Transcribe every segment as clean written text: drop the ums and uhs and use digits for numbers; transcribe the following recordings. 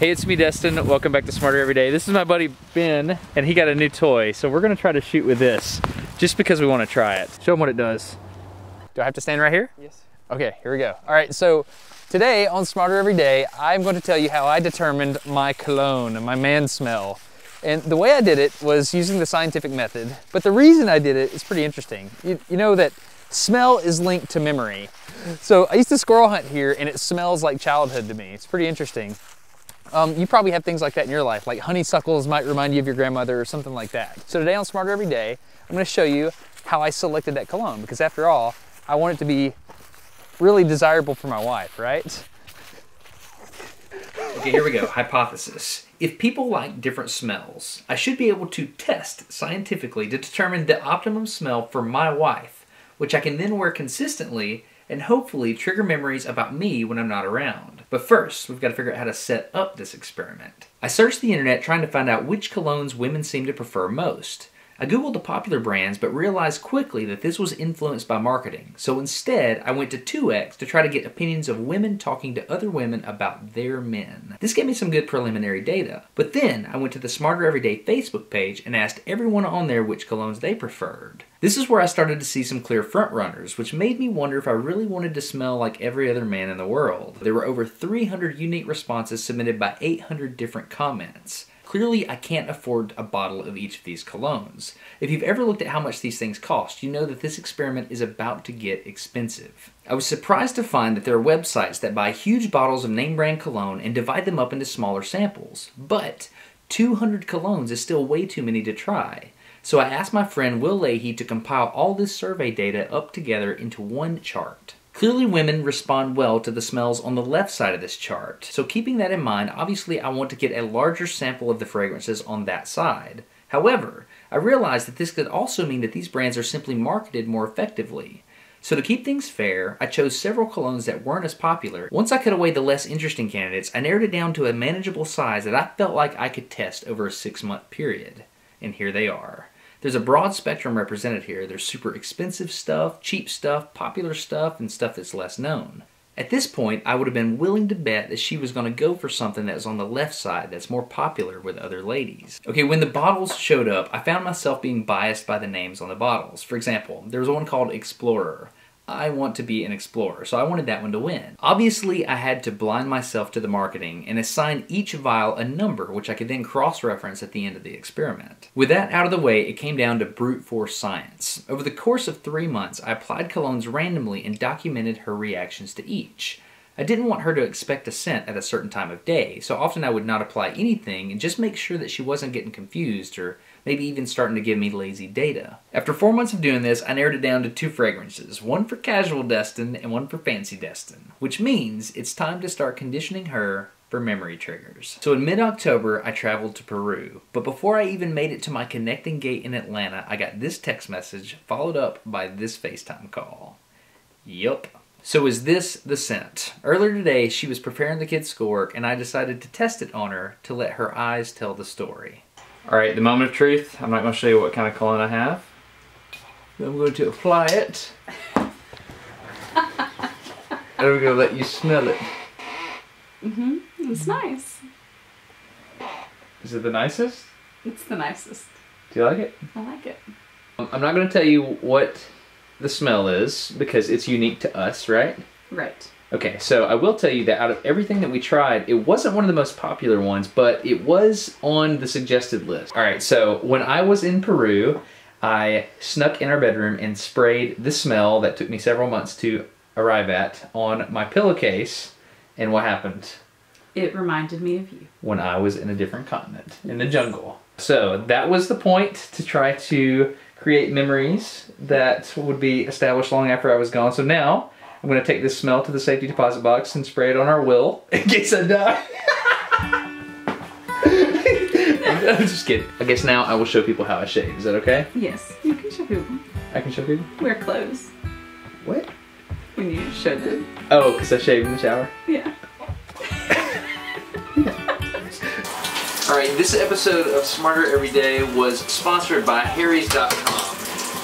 Hey, it's me, Destin. Welcome back to Smarter Every Day. This is my buddy, Ben, and he got a new toy. So we're gonna try to shoot with this, just because we wanna try it. Show him what it does. Do I have to stand right here? Yes. Okay, here we go. All right, so today on Smarter Every Day, I'm gonna tell you how I determined my cologne and my man smell. And the way I did it was using the scientific method. But the reason I did it is pretty interesting. You know that smell is linked to memory. So I used to squirrel hunt here and it smells like childhood to me. It's pretty interesting. You probably have things like that in your life, like honeysuckles might remind you of your grandmother or something like that. So today on Smarter Every Day, I'm gonna show you how I selected that cologne, because after all, I want it to be really desirable for my wife, right? Okay, here we go. Hypothesis. If people like different smells, I should be able to test scientifically to determine the optimum smell for my wife, which I can then wear consistently and hopefully trigger memories about me when I'm not around. But first, we've got to figure out how to set up this experiment. I searched the internet trying to find out which colognes women seem to prefer most. I googled the popular brands, but realized quickly that this was influenced by marketing. So instead, I went to 2X to try to get opinions of women talking to other women about their men. This gave me some good preliminary data, but then I went to the Smarter Everyday Facebook page and asked everyone on there which colognes they preferred. This is where I started to see some clear front runners, which made me wonder if I really wanted to smell like every other man in the world. There were over 300 unique responses submitted by 800 different comments. Clearly, I can't afford a bottle of each of these colognes. If you've ever looked at how much these things cost, you know that this experiment is about to get expensive. I was surprised to find that there are websites that buy huge bottles of name brand cologne and divide them up into smaller samples, but 200 colognes is still way too many to try. So I asked my friend Will Leahy to compile all this survey data up together into one chart. Clearly, women respond well to the smells on the left side of this chart. So keeping that in mind, obviously I want to get a larger sample of the fragrances on that side. However, I realized that this could also mean that these brands are simply marketed more effectively. So to keep things fair, I chose several colognes that weren't as popular. Once I cut away the less interesting candidates, I narrowed it down to a manageable size that I felt like I could test over a 6-month period. And here they are. There's a broad spectrum represented here. There's super expensive stuff, cheap stuff, popular stuff, and stuff that's less known. At this point, I would have been willing to bet that she was going to go for something that was on the left side that's more popular with other ladies. Okay, when the bottles showed up, I found myself being biased by the names on the bottles. For example, there was one called Explorer. I want to be an explorer, so I wanted that one to win. Obviously, I had to blind myself to the marketing and assign each vial a number, which I could then cross-reference at the end of the experiment. With that out of the way, it came down to brute force science. Over the course of 3 months, I applied colognes randomly and documented her reactions to each. I didn't want her to expect a scent at a certain time of day, so often I would not apply anything and just make sure that she wasn't getting confused or maybe even starting to give me lazy data. After 4 months of doing this, I narrowed it down to 2 fragrances, one for casual Destin and one for fancy Destin, which means it's time to start conditioning her for memory triggers. So in mid-October, I traveled to Peru, but before I even made it to my connecting gate in Atlanta, I got this text message followed up by this FaceTime call. Yup. So is this the scent? Earlier today, she was preparing the kids' schoolwork and I decided to test it on her to let her eyes tell the story. All right, the moment of truth. I'm not going to show you what kind of cologne I have. I'm going to apply it. And I'm going to let you smell it. Mm-hmm. It's nice. Is it the nicest? It's the nicest. Do you like it? I like it. I'm not going to tell you what the smell is because it's unique to us, right? Right. Okay, so I will tell you that out of everything that we tried, it wasn't one of the most popular ones, but it was on the suggested list. All right, so when I was in Peru, I snuck in our bedroom and sprayed the smell that took me several months to arrive at on my pillowcase, and what happened? It reminded me of you. When I was in a different continent, in the jungle. So that was the point, to try to create memories that would be established long after I was gone. So now, I'm gonna take this smell to the safety deposit box and spray it on our Will in case I die. I'm just kidding. I guess now I will show people how I shave. Is that okay? Yes, you can show people. I can show people? Wear clothes. What? When you show them. Oh, because I shaved in the shower? Yeah. Alright, this episode of Smarter Every Day was sponsored by harrys.com.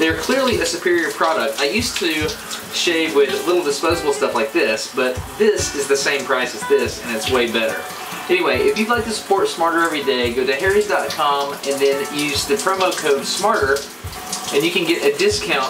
They're clearly a superior product. I used to shave with little disposable stuff like this, but this is the same price as this, and it's way better. Anyway, if you'd like to support Smarter Every Day, go to harrys.com and then use the promo code SMARTER and you can get a discount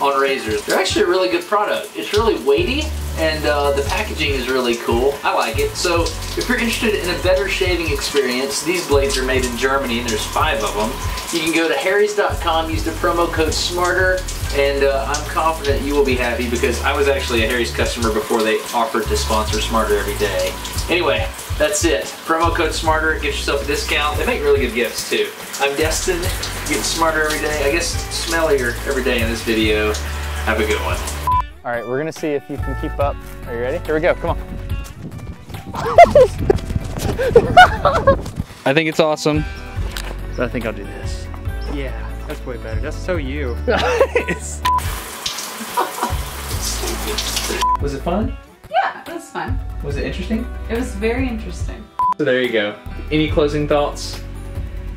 on razors. They're actually a really good product. It's really weighty and the packaging is really cool. I like it. So if you're interested in a better shaving experience, these blades are made in Germany and there's 5 of them. You can go to harrys.com, use the promo code SMARTER, and I'm confident you will be happy because I was actually a Harry's customer before they offered to sponsor Smarter Every Day. Anyway, that's it. Promo code SMARTER, get yourself a discount. They make really good gifts too. I'm Destin, getting smarter every day. I guess smellier every day in this video. Have a good one. All right, we're gonna see if you can keep up. Are you ready? Here we go, come on. I think it's awesome. So I think I'll do this. Yeah, that's way better. That's so you. Nice. Was it fun? Yeah, it was fun. Was it interesting? It was very interesting. So there you go. Any closing thoughts?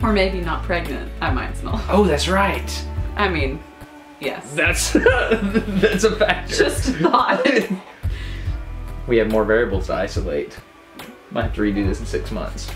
Or maybe not pregnant, I might smell. Oh, that's right. I mean, yes. That's a factor. Just a thought. We have more variables to isolate. Might have to redo this in 6 months.